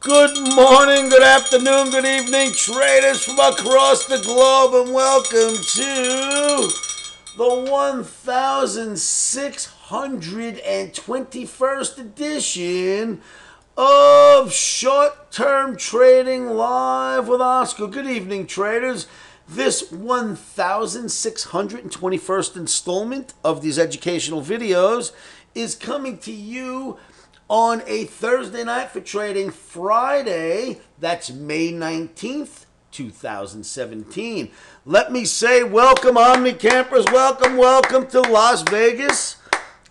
Good morning, good afternoon, good evening, traders from across the globe, and welcome to the 1621st edition of Short-Term Trading Live with Oscar. Good evening, traders. This 1621st installment of these educational videos is coming to you on a Thursday night for trading Friday. That's May 19th, 2017. Let me say welcome, OmniCampers. Welcome, welcome to Las Vegas.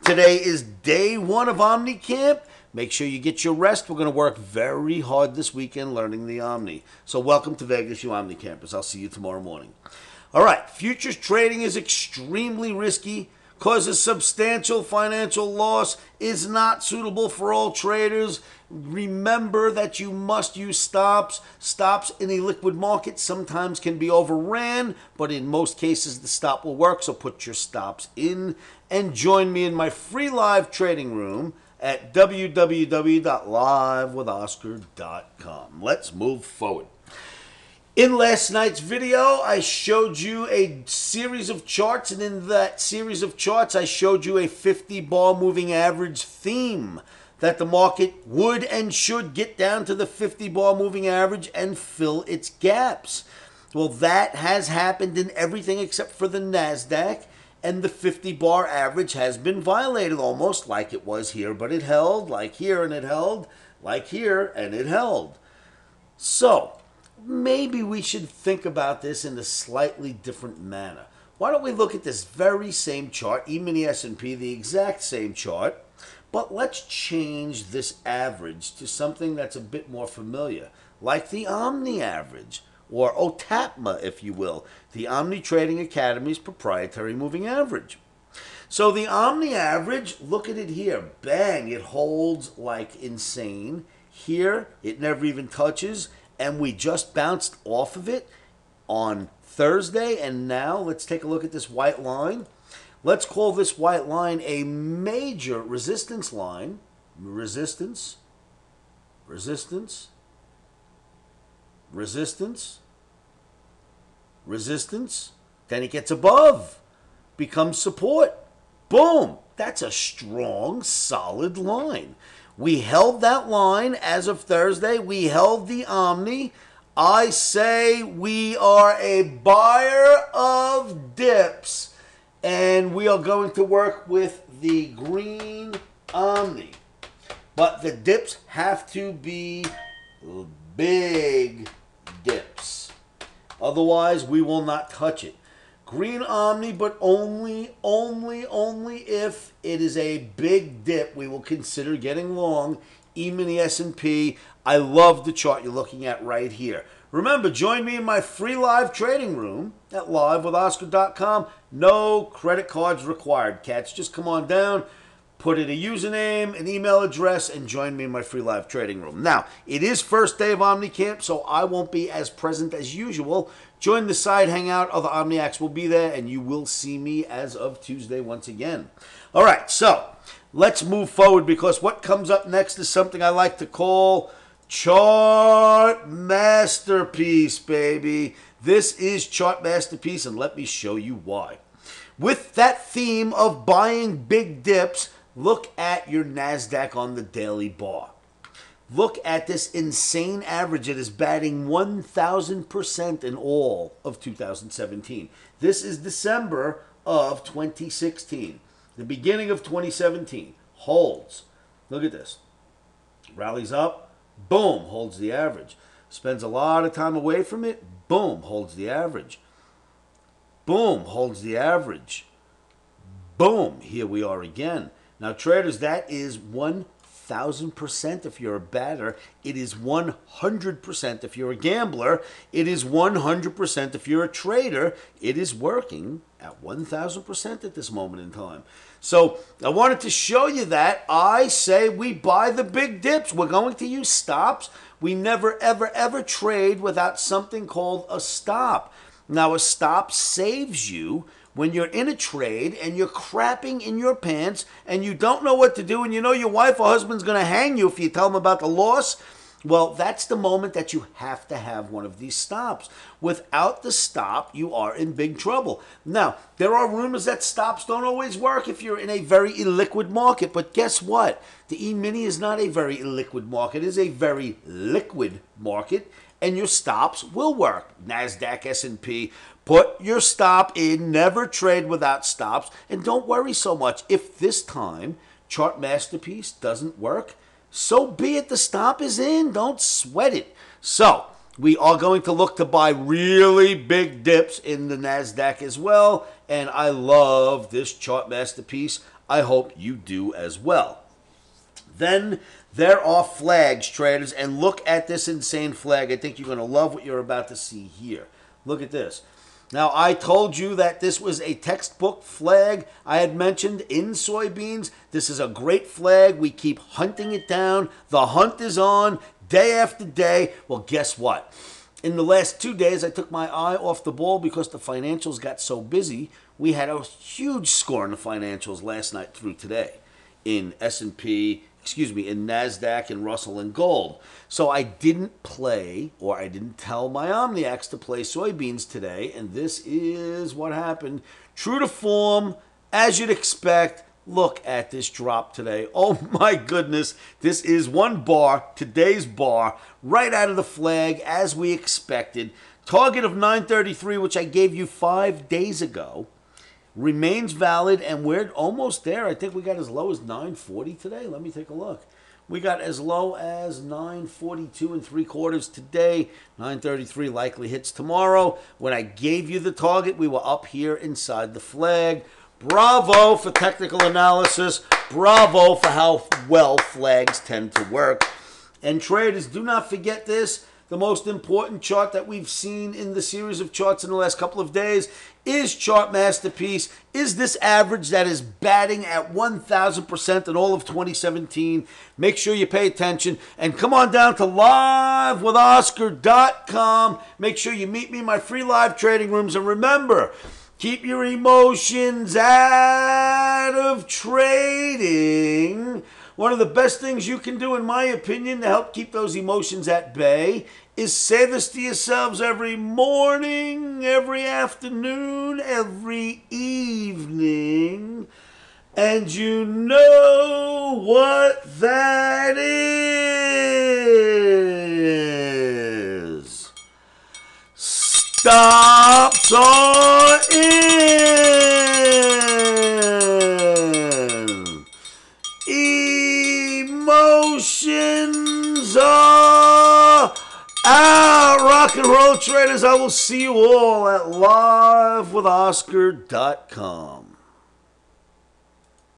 Today is day one of OmniCamp. Make sure you get your rest. We're going to work very hard this weekend learning the Omni. So welcome to Vegas, you OmniCampers. I'll see you tomorrow morning. All right, futures trading is extremely risky, causes substantial financial loss, is not suitable for all traders. Remember that you must use stops. Stops in a liquid market sometimes can be overran, but in most cases the stop will work, so put your stops in. And join me in my free live trading room at www.livewithoscar.com. Let's move forward. In last night's video, I showed you a series of charts, and in that series of charts, I showed you a 50-bar moving average theme, that the market would and should get down to the 50-bar moving average and fill its gaps. Well, that has happened in everything except for the NASDAQ, and the 50-bar average has been violated, almost like it was here, but it held, like here, and it held, like here, and it held. So maybe we should think about this in a slightly different manner. Why don't we look at this very same chart, E-mini S&P, the exact same chart, but let's change this average to something that's a bit more familiar, like the Omni Average, or OTAPMA, if you will, the Omni Trading Academy's proprietary moving average. So the Omni Average, look at it here, bang, it holds like insane. Here, it never even touches, and we just bounced off of it on Thursday. And now let's take a look at this white line. Let's call this white line a major resistance line. Resistance, resistance, resistance, resistance. Then it gets above, becomes support. Boom! That's a strong, solid line. We held that line as of Thursday. We held the Omni. I say we are a buyer of dips, and we are going to work with the green Omni. But the dips have to be big dips. Otherwise, we will not touch it. Green Omni, but only if it is a big dip, we will consider getting long. E-mini S&P, I love the chart you're looking at right here. Remember, join me in my free live trading room at LiveWithOscar.com. No credit cards required, cats. Just come on down, put in a username, an email address, and join me in my free live trading room. Now, it is first day of OmniCamp, so I won't be as present as usual. Join the side hangout. Other Omniacs will be there, and you will see me as of Tuesday once again. All right, so let's move forward, because what comes up next is something I like to call Chart Masterpiece, baby. This is Chart Masterpiece, and let me show you why. With that theme of buying big dips, look at your NASDAQ on the daily bar. Look at this insane average. It is batting 1,000% in all of 2017. This is December of 2016. The beginning of 2017. Holds. Look at this. Rallies up. Boom. Holds the average. Spends a lot of time away from it. Boom. Holds the average. Boom. Holds the average. Boom. Here we are again. Now, traders, that is 1,000% if you're a batter. It is 100% if you're a gambler. It is 100% if you're a trader. It is working at 1,000% at this moment in time. So I wanted to show you that. I say we buy the big dips. We're going to use stops. We never, ever, ever trade without something called a stop. Now, a stop saves you when you're in a trade and you're crapping in your pants and you don't know what to do, and you know your wife or husband's going to hang you if you tell them about the loss. Well, that's the moment that you have to have one of these stops. Without the stop, you are in big trouble. Now, there are rumors that stops don't always work if you're in a very illiquid market, but guess what? The E-mini is not a very illiquid market. It is a very liquid market, and your stops will work. NASDAQ, S&P, put your stop in. Never trade without stops, and don't worry so much. If this time Chart Masterpiece doesn't work, so be it. The stop is in. Don't sweat it. So we are going to look to buy really big dips in the NASDAQ as well. And I love this Chart Masterpiece. I hope you do as well. Then there are flags, traders. And look at this insane flag. I think you're going to love what you're about to see here. Look at this. Now, I told you that this was a textbook flag I had mentioned in soybeans. This is a great flag. We keep hunting it down. The hunt is on day after day. Well, guess what? In the last 2 days, I took my eye off the ball because the financials got so busy. We had a huge score in the financials last night through today in S&P, in NASDAQ and Russell and gold. So I didn't play, or I didn't tell my Omniacs to play soybeans today, and this is what happened. True to form, as you'd expect. Look at this drop today. Oh my goodness, this is one bar, today's bar, right out of the flag as we expected. Target of 933, which I gave you 5 days ago, remains valid, and we're almost there. I think we got as low as 940 today. Let me take a look. We got as low as 942 3/4 today. 933 likely hits tomorrow. When I gave you the target, we were up here inside the flag. Bravo for technical analysis. Bravo for how well flags tend to work. And traders, do not forget this. The most important chart that we've seen in the series of charts in the last couple of days is Chart Masterpiece. Is this average that is batting at 1,000% in all of 2017? Make sure you pay attention. And come on down to LiveWithOscar.com. Make sure you meet me in my free live trading rooms. And remember, keep your emotions out of trading. One of the best things you can do, in my opinion, to help keep those emotions at bay is say this to yourselves every morning, every afternoon, every evening. And you know what that is. Stops are in. Emotions are out. Rock and roll, traders. I will see you all at LiveWithOscar.com.